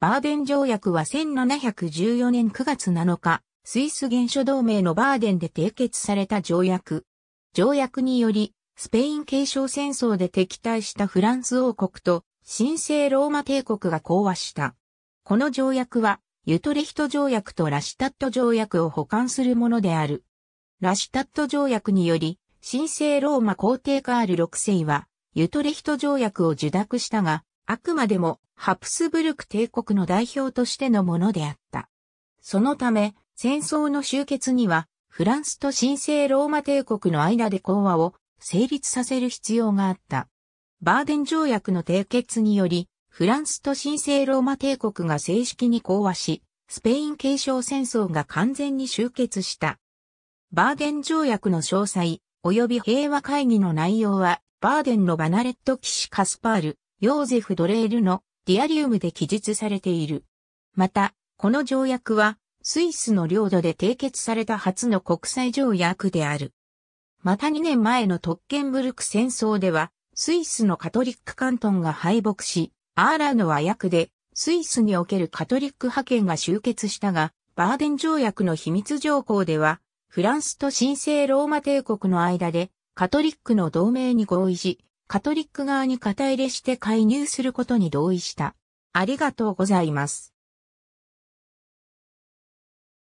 バーデン条約は1714年9月7日、スイス原諸同盟のバーデンで締結された条約。条約により、スペイン継承戦争で敵対したフランス王国と神聖ローマ帝国が講和した。この条約は、ユトレヒト条約とラシュタット条約を補完するものである。ラシュタット条約により、神聖ローマ皇帝カール6世は、ユトレヒト条約を受諾したが、あくまでもハプスブルク帝国の代表としてのものであった。そのため、戦争の終結には、フランスと神聖ローマ帝国の間で講和を成立させる必要があった。バーデン条約の締結により、フランスと神聖ローマ帝国が正式に講和し、スペイン継承戦争が完全に終結した。バーデン条約の詳細、及び平和会議の内容は、バーデンのバナレット騎士カスパール、ヨーゼフ・ドレールのディアリウムで記述されている。また、この条約はスイスの領土で締結された初の国際条約である。また2年前のトッケンブルク戦争では、スイスのカトリックカントンが敗北し、アーラーの和訳でスイスにおけるカトリック覇権が終結したが、バーデン条約の秘密条項では、フランスと神聖ローマ帝国の間でカトリックの同盟に合意し、カトリック側に肩入れして介入することに同意した。ありがとうございます。